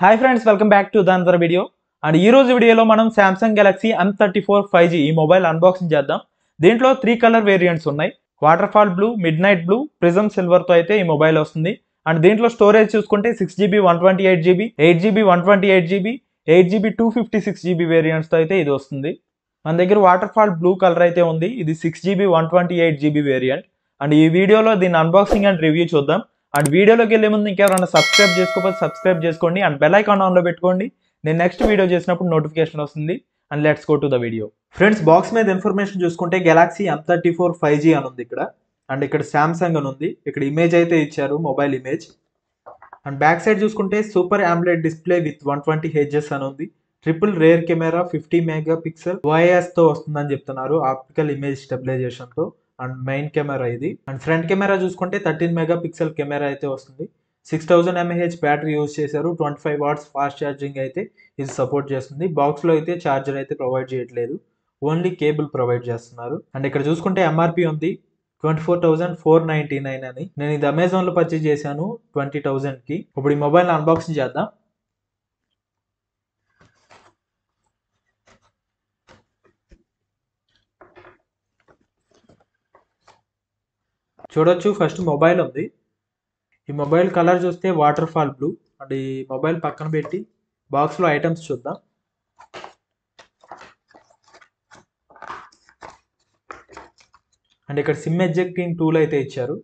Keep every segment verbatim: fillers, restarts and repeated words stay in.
High friends welcome back to there video and ई रोज video मन Samsung Galaxy M thirty four five G mobile unboxing चेद्दाम। दींట్లో three colour variants उन्नाई waterfall blue midnight blue prism silver तो अयिते ई mobile वस्तुंदी। अंड दींట్లో स्टोरेज चूसुकुंटे six G B one twenty eight G B eight G B one twenty eight G B eight G B two fifty six G B variants तो अयिते इदि वस्तुंदी। मन दग्गर वाटरफॉल ब्लू कलर अयिते उंदी, इदि six G B one twenty eight G B variant. And ई वीडियोलो दीनि अनबॉक्सिंग अंड रिव्यू चूद्दाम। अंड वीडियोलोకి వెళ్ళే ముందు ఇంకెవరైనా సబ్స్క్రైబ్ చేసుకోకపోతే సబ్స్క్రైబ్ చేసుకోండి అండ్ బెల్ ఐకాన్ ఆన్ లో పెట్టుకోండి, నేను నెక్స్ట్ వీడియో చేసినప్పుడు నోటిఫికేషన్ వస్తుంది। And let's go to the video. Friends box మీద ఇన్ఫర్మేషన్ చూసుకుంటే Galaxy M thirty four five G అని ఉంది ఇక్కడ, అండ్ ఇక్కడ Samsung అని ఉంది, ఇక్కడ ఇమేజ్ అయితే ఇచ్చారు mobile image. And back side చూసుకుంటే super AMOLED display with one twenty hertz అని ఉంది, triple rear camera fifty megapixel O I S తో వస్తుందని చెప్తున్నారు ఆప్టికల్ ఇమేజ్ స్టెబిలైజేషన్ తో। అండ్ మెయిన్ కెమెరా ఇది, అండ్ ఫ్రంట్ కెమెరా చూసుకుంటే థర్టీన్ మెగా పిక్సెల్ కెమెరా అయితే వస్తుంది, six thousand mAh battery use చేశారు, twenty five watts fast charging అయితే ఇది సపోర్ట్ చేస్తుంది। బాక్స్లో అయితే ఛార్జర్ అయితే ప్రొవైడ్ చేయట్లేదు, ఓన్లీ కేబుల్ ప్రొవైడ్ చేస్తున్నారు। అండ్ ఇక్కడ చూసుకుంటే ఎంఆర్పి ఉంది twenty four thousand four ninety nine అని, నేను ఇది అమెజాన్లో పర్చేజ్ చేశాను ట్వంటీ థౌసండ్కి। ఇప్పుడు ఈ మొబైల్ అన్బాక్సింగ్ చేద్దాం। చూడొచ్చు ఫస్ట్ మొబైల్ ఉంది, ఈ మొబైల్ కలర్ చూస్తే వాటర్ ఫాల్ బ్లూ। అండ్ ఈ మొబైల్ పక్కన పెట్టి బాక్స్లో ఐటమ్స్ చూద్దాం। అండ్ ఇక్కడ సిమ్ ఎజెక్టింగ్ టూల్ అయితే ఇచ్చారు,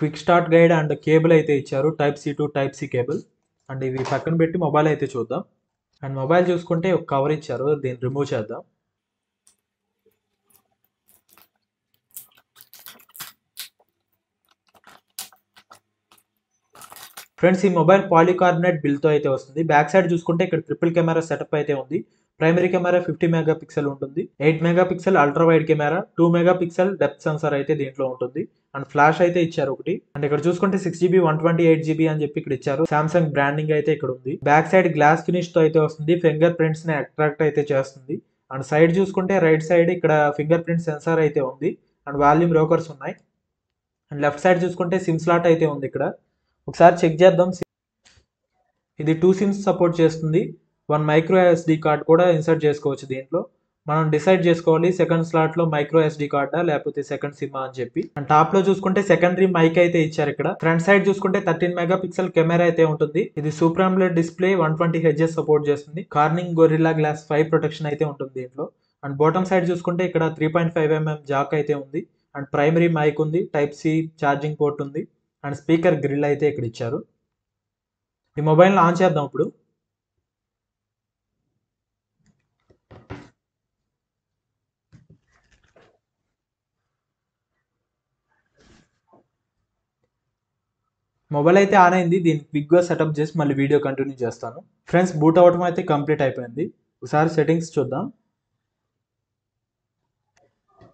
quick start guide and cable అయితే ఇచ్చారు, type C to type C cable. And ఇవి పక్కన పెట్టి మొబైల్ అయితే చూద్దాం। అండ్ మొబైల్ చూసుకుంటే ఒక కవర్ ఇచ్చారు, దీన్ని రిమూవ్ చేద్దాం। ఫ్రెండ్స్ ఈ మొబైల్ పాలికార్బనేట్ బిల్తో అయితే వస్తుంది। బ్యాక్ సైడ్ చూసుకుంటే ఇక్కడ ట్రిపుల్ కెమెరా సెటప్ అయితే ఉంది, primary camera fifty megapixel ఉంటుంది, eight megapixel ultra wide camera, two megapixel depth sensor అయితే దీంట్లో ఉంటుంది, అండ్ ఫ్లాష్ అయితే ఇచ్చారు ఒకటి। అండ్ ఇక్కడ చూసుకుంటే six GB one twenty eight GB అని చెప్పి ఇక్కడ ఇచ్చారు, Samsung బ్రాండింగ్ అయితే ఇక్కడ ఉంది। బ్యాక్ సైడ్ గ్లాస్ ఫినిష్ తో అయితే వస్తుంది, ఫింగర్ ప్రింట్స్ ని అట్రాక్ట్ అయితే చేస్తుంది। అండ్ సైడ్ చూసుకుంటే రైట్ సైడ్ ఇక్కడ ఫింగర్ ప్రింట్ సెన్సార్ అయితే ఉంది, అండ్ వాల్యూమ్ రోకర్స్ ఉన్నాయి। అండ్ లెఫ్ట్ సైడ్ చూసుకుంటే సిమ్ స్లాట్ అయితే ఉంది, ఇక్కడ ఒకసారి చెక్ చేద్దాం। ఇది టూ సిమ్స్ సపోర్ట్ చేస్తుంది, వన్ మైక్రో ఎస్డి కార్డ్ కూడా ఇన్సర్ట్ చేసుకోవచ్చు, దీంట్లో మనం డిసైడ్ చేసుకోవాలి సెకండ్ స్లాట్లో మైక్రో ఎస్డి కార్డా లేకపోతే సెకండ్ సిమ్ అని చెప్పి। అండ్ టాప్ లో చూసుకుంటే సెకండరీ మైక్ అయితే ఇచ్చారు ఇక్కడ, ఫ్రంట్ సైడ్ చూసుకుంటే థర్టీన్ మెగా పిక్సెల్ కెమెరా అయితే ఉంటుంది, ఇది super AMOLED display one twenty HS support చేస్తుంది, Corning Gorilla glass five protection అయితే ఉంటుంది దీంట్లో। అండ్ బాటమ్ సైడ్ చూసుకుంటే ఇక్కడ three point five mm jack అయితే ఉంది, అండ్ ప్రైమరీ మైక్ ఉంది, టైప్ సి ఛార్జింగ్ పోర్ట్ ఉంది, అండ్ స్పీకర్ గ్రిల్ అయితే ఇక్కడ ఇచ్చారు। ఈ మొబైల్ని ఆన్ చేద్దాం ఇప్పుడు, మొబైల్ అయితే ఆన్ అయింది, దీన్ని క్విక్గా సెటప్ చేసి మళ్ళీ వీడియో కంటిన్యూ చేస్తాను। ఫ్రెండ్స్ బూట్ అవ్వడం అయితే కంప్లీట్ అయిపోయింది, ఒకసారి సెట్టింగ్స్ చూద్దాం।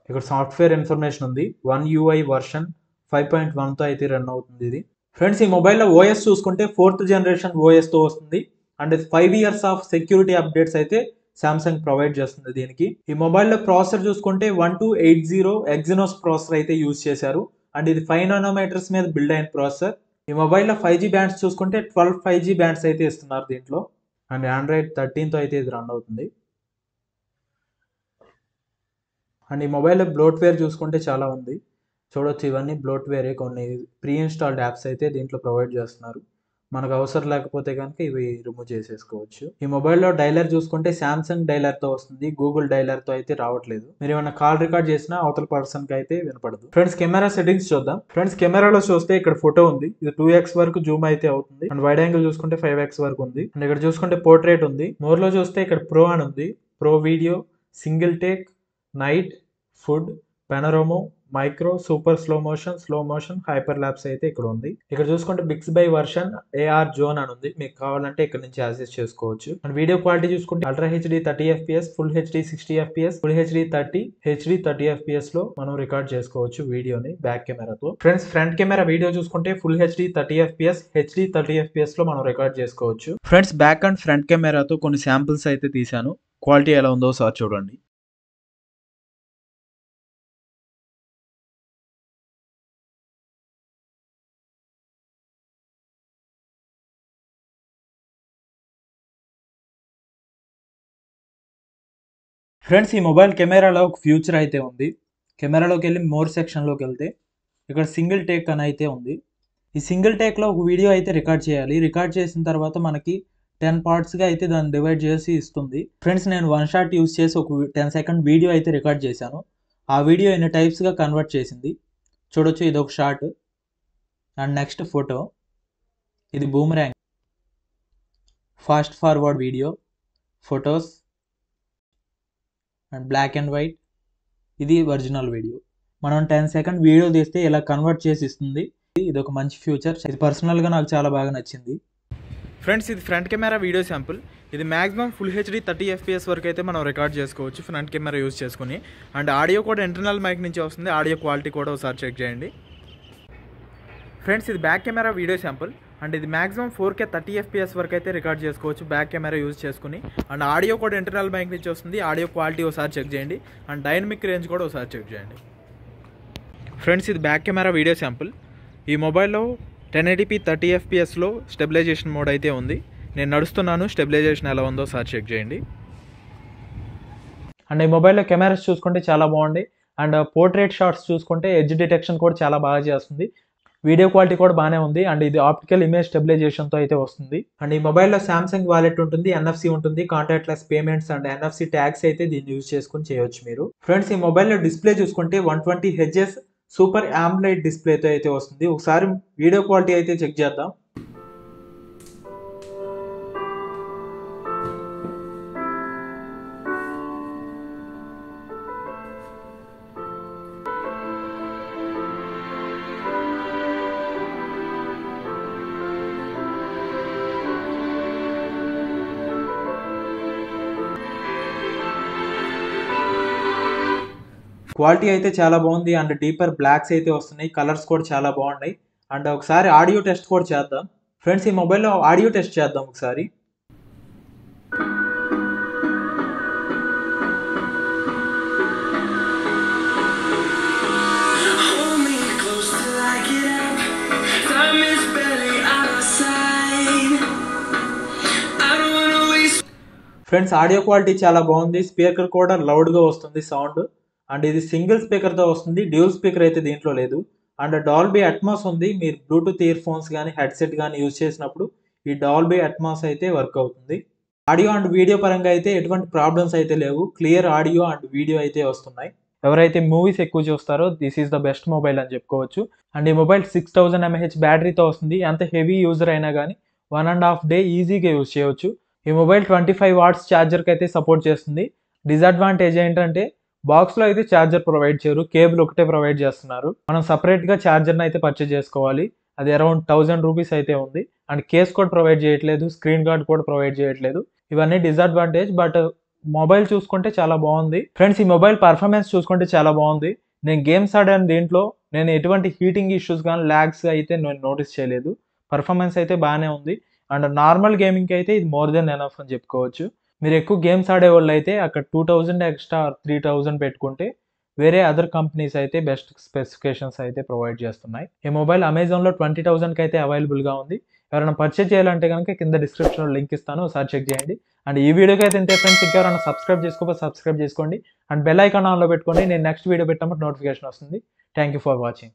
ఇక్కడ సాఫ్ట్వేర్ ఇన్ఫర్మేషన్ ఉంది, one UI version five point వన్తో అయితే రన్ అవుతుంది ఇది। ఫ్రెండ్స్ ఈ మొబైల్లో ఓఎస్ చూసుకుంటే ఫోర్త్ జనరేషన్ ఓఎస్తో వస్తుంది, and five years of security updates అయితే Samsung ప్రొవైడ్ చేస్తుంది దీనికి। ఈ మొబైల్లో ప్రాసెసర్ చూసుకుంటే one two eight zero Exynos processor అయితే యూజ్ చేశారు, అండ్ ఇది ఫైవ్ నానోమీటర్స్ మీద బిల్డ్ అయిన ప్రాసెసర్। ఈ మొబైల్లో ఫైవ్ జీ బ్యాండ్స్ చూసుకుంటే ట్వెల్వ్ ఫైవ్ జీ బ్యాండ్స్ అయితే ఇస్తున్నారు దీంట్లో, అండ్ ఆండ్రాయిడ్ థర్టీన్తో అయితే ఇది రన్ అవుతుంది। అండ్ ఈ మొబైల్లో బ్లోట్వేర్ చూసుకుంటే చాలా ఉంది, చూడొచ్చు ఇవన్నీ బ్లోట్వేరే, కొన్ని ప్రీ ఇన్స్టాల్డ్ యాప్స్ అయితే దీంట్లో ప్రొవైడ్ చేస్తున్నారు, మనకు అవసరం లేకపోతే కనుక ఇవి రిమూవ్ చేసేసుకోవచ్చు। ఈ మొబైల్లో డైలర్ చూసుకుంటే Samsung డైలర్తో వస్తుంది, గూగుల్ డైలర్తో అయితే రావట్లేదు, మీరు ఏమైనా కాల్ రికార్డ్ చేసినా అవతల పర్సన్కి అయితే వినపడదు। ఫ్రెండ్స్ కెమెరా సెట్టింగ్స్ చూద్దాం। ఫ్రెండ్స్ కెమెరాలో చూస్తే ఇక్కడ ఫోటో ఉంది, ఇది టూ ఎక్స్ వరకు జూమ్ అయితే అవుతుంది, అండ్ వైడ్ యాంగిల్ చూసుకుంటే ఫైవ్ ఎక్స్ వరకు ఉంది, అండ్ ఇక్కడ చూసుకుంటే పోర్ట్రేట్ ఉంది, మోర్లో చూస్తే ఇక్కడ ప్రో అని ఉంది, pro video single take night food panorama micro super slow motion slow motion hyperlapse అయితే ఇక్కడ ఉంది। ఇక్కడ చూసుకుంటే Bixby version AR zone అని ఉంది, మీకు కావాలంటే ఇక్కడ నుంచి యాక్సెస్ చేసుకోవచ్చు। అండ్ వీడియో క్వాలిటీ చూసుకుంటే ultra HD thirty FPS full HD sixty FPS full HD thirty HD thirty FPS లో మనం రికార్డ్ చేసుకోవచ్చు వీడియోని బ్యాక్ కెమెరాతో। ఫ్రెండ్స్ ఫ్రంట్ కెమెరా వీడియో చూసుకుంటే full HD thirty FPS HD thirty FPS లో మనం రికార్డ్ చేసుకోవచ్చు। ఫ్రెండ్స్ బ్యాక్ అండ్ ఫ్రంట్ కెమెరాతో కొన్ని శాంపిల్స్ అయితే తీశాను, క్వాలిటీ ఎలా ఉందో సార్ చూడండి। ఫ్రెండ్స్ ఈ మొబైల్ కెమెరాలో ఒక ఫ్యూచర్ అయితే ఉంది. కెమెరాలోకి వెళ్ళి మోర్ సెక్షన్లోకి వెళ్తే ఇక్కడ సింగిల్ టేక్ అని అయితే ఉంది. ఈ సింగిల్ టేక్లో ఒక వీడియో అయితే రికార్డ్ చేయాలి. రికార్డ్ చేసిన తర్వాత మనకి టెన్ పార్ట్స్గా అయితే దాన్ని డివైడ్ చేసి ఇస్తుంది. ఫ్రెండ్స్ నేను వన్ షాట్ యూస్ చేసి ఒక టెన్ సెకండ్ వీడియో అయితే రికార్డ్ చేశాను. ఆ వీడియో ఎన్ని టైప్స్గా కన్వర్ట్ చేసింది చూడొచ్చు. ఇది ఒక షాట్ అండ్ నెక్స్ట్ ఫోటో, ఇది boomerang, fast forward video, photos and black and white, ఇది ఒరిజినల్ వీడియో. మనం టెన్ సెకండ్ వీడియో తీస్తే ఇలా కన్వర్ట్ చేసి ఇస్తుంది. ఇది ఒక మంచి ఫ్యూచర్. ఇది పర్సనల్గా నాకు చాలా బాగా నచ్చింది. ఫ్రెండ్స్ ఇది ఫ్రంట్ కెమెరా వీడియో శాంపుల్. ఇది maximum full HD thirty FPS వరకు అయితే మనం రికార్డ్ చేసుకోవచ్చు ఫ్రంట్ కెమెరా యూజ్ చేసుకుని. అండ్ ఆడియో కూడా ఇంటర్నల్ మైక్ నుంచి వస్తుంది. ఆడియో క్వాలిటీ కూడా ఒకసారి చెక్ చేయండి. ఫ్రెండ్స్ ఇది back camera video sample. And ఇది maximum four K thirty FPS వరకు అయితే రికార్డ్ చేసుకోవచ్చు బ్యాక్ కెమెరా యూజ్ చేసుకుని. అండ్ ఆడియో కూడా ఇంటర్నల్ మైక్ నుంచి వస్తుంది. ఆడియో క్వాలిటీ ఒకసారి చెక్ చేయండి. అండ్ డైనమిక్ రేంజ్ కూడా ఒకసారి చెక్ చేయండి. ఫ్రెండ్స్ ఇది బ్యాక్ కెమెరా వీడియో శాంపుల్. ఈ మొబైల్లో టెన్ ఎయిటీ పీ థర్టీ ఎఫ్పిఎస్లో స్టెబిలైజేషన్ మోడ్ అయితే ఉంది. నేను నడుస్తున్నాను, స్టెబిలైజేషన్ ఎలా ఉందో ఒకసారి చెక్ చేయండి. అండ్ ఈ మొబైల్లో కెమెరాస్ చూసుకుంటే చాలా బాగుంది. అండ్ పోర్ట్రేట్ షాట్స్ చూసుకుంటే ఎడ్జ్ డిటెక్షన్ కూడా చాలా బాగా చేస్తుంది. వీడియో క్వాలిటీ కూడా బాగానే ఉంది. అండ్ ఇది ఆప్టికల్ ఇమేజ్ స్టెబిలైజేషన్తో అయితే వస్తుంది. అండ్ ఈ మొబైల్లో శాంసంగ్ వాలెట్ ఉంటుంది, ఎన్ఎఫ్సి ఉంటుంది, contactless payments and NFC tags అయితే దీన్ని యూజ్ చేసుకుని చేయొచ్చు మీరు. ఫ్రెండ్స్ ఈ మొబైల్లో డిస్ప్లే చూసుకుంటే one twenty HS super AMOLED డిస్ప్లేతో అయితే వస్తుంది. ఒకసారి వీడియో క్వాలిటీ అయితే చెక్ చేద్దాం. క్వాలిటీ అయితే చాలా బాగుంది. అండ్ డీపర్ బ్లాక్స్ అయితే వస్తున్నాయి, కలర్స్ కూడా చాలా బాగున్నాయి. అండ్ ఒకసారి ఆడియో టెస్ట్ కూడా చేద్దాం. ఫ్రెండ్స్ ఈ మొబైల్లో ఆడియో టెస్ట్ చేద్దాం ఒకసారి. ఫ్రెండ్స్ ఆడియో క్వాలిటీ చాలా బాగుంది. స్పీకర్ కూడా లౌడ్గా వస్తుంది సౌండ్. అండ్ ఇది సింగిల్ స్పీకర్తో వస్తుంది, డ్యూల్ స్పీకర్ అయితే దీంట్లో లేదు. అండ్ డాల్బీ అట్మాస్ ఉంది. మీరు బ్లూటూత్ ఇయర్ ఫోన్స్ కానీ హెడ్సెట్ కానీ యూజ్ చేసినప్పుడు ఈ డాల్బీ అట్మాస్ అయితే వర్క్ అవుతుంది. ఆడియో అండ్ వీడియో పరంగా అయితే ఎటువంటి ప్రాబ్లమ్స్ అయితే లేవు. క్లియర్ ఆడియో అండ్ వీడియో అయితే వస్తున్నాయి. ఎవరైతే మూవీస్ ఎక్కువ చూస్తారో this is the best mobile అని చెప్పుకోవచ్చు. అండ్ ఈ మొబైల్ సిక్స్ థౌజండ్ ఎంఏహెచ్ బ్యాటరీతో వస్తుంది. ఎంత హెవీ యూజర్ అయినా కానీ వన్ అండ్ హాఫ్ డే ఈజీగా యూజ్ చేయవచ్చు. ఈ మొబైల్ ట్వంటీ ఫైవ్ వాట్స్ ఛార్జర్కి అయితే సపోర్ట్ చేస్తుంది. డిసడ్వాంటేజ్ ఏంటంటే బాక్స్లో అయితే ఛార్జర్ ప్రొవైడ్ చేయరు, కేబుల్ ఒకటే ప్రొవైడ్ చేస్తున్నారు. మనం సపరేట్గా ఛార్జర్ని అయితే పర్చేజ్ చేసుకోవాలి. అది అరౌండ్ థౌజండ్ రూపీస్ అయితే ఉంది. అండ్ కేస్ కూడా ప్రొవైడ్ చేయట్లేదు, స్క్రీన్ గార్డ్ కూడా ప్రొవైడ్ చేయట్లేదు. ఇవన్నీ డిసడ్వాంటేజ్. బట్ మొబైల్ చూసుకుంటే చాలా బాగుంది. ఫ్రెండ్స్ ఈ మొబైల్ పర్ఫార్మెన్స్ చూసుకుంటే చాలా బాగుంది. నేను గేమ్స్ ఆడాను దీంట్లో, నేను ఎటువంటి హీటింగ్ ఇష్యూస్ కానీ ల్యాగ్స్ అయితే నేను నోటీస్ చేయలేదు. పర్ఫార్మెన్స్ అయితే బాగానే ఉంది. అండ్ నార్మల్ గేమింగ్కి అయితే ఇది మోర్ దెన్ ఎనఫ్ అని చెప్పుకోవచ్చు. మీరు ఎక్కువ గేమ్స్ ఆడే వాళ్ళు అయితే అక్కడ two thousand extra three thousand పెట్టుకుంటే వేరే అదర్ కంపెనీస్ అయితే బెస్ట్ స్పెసిఫికేషన్స్ అయితే ప్రొవైడ్ చేస్తున్నాయి. ఈ మొబైల్ అమెజాన్లో ట్వంటీ థౌజండ్కి అయితే అవైలబుల్గా ఉంది. ఎవరైనా పర్చేజ్ చేయాలంటే కనుక కింద డిస్క్రిప్షన్లో లింక్ ఇస్తాను, ఒకసారి చెక్ చేయండి. అండ్ ఈ వీడియోకి అయితే ఇంతే ఫ్రెండ్స్. ఇంకా ఎవరైనా సబ్స్క్రైబ్ చేసుకోకపోతే సబ్స్క్రైబ్ చేసుకోండి. అండ్ బెల్ ఐకాన్ ఆన్లో పెట్టుకోండి. నేను నెక్స్ట్ వీడియో పెట్టినప్పుడు నోటిఫికేషన్ వస్తుంది. Thank you for watching.